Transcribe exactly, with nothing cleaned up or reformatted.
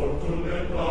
Fortune plango vulnera.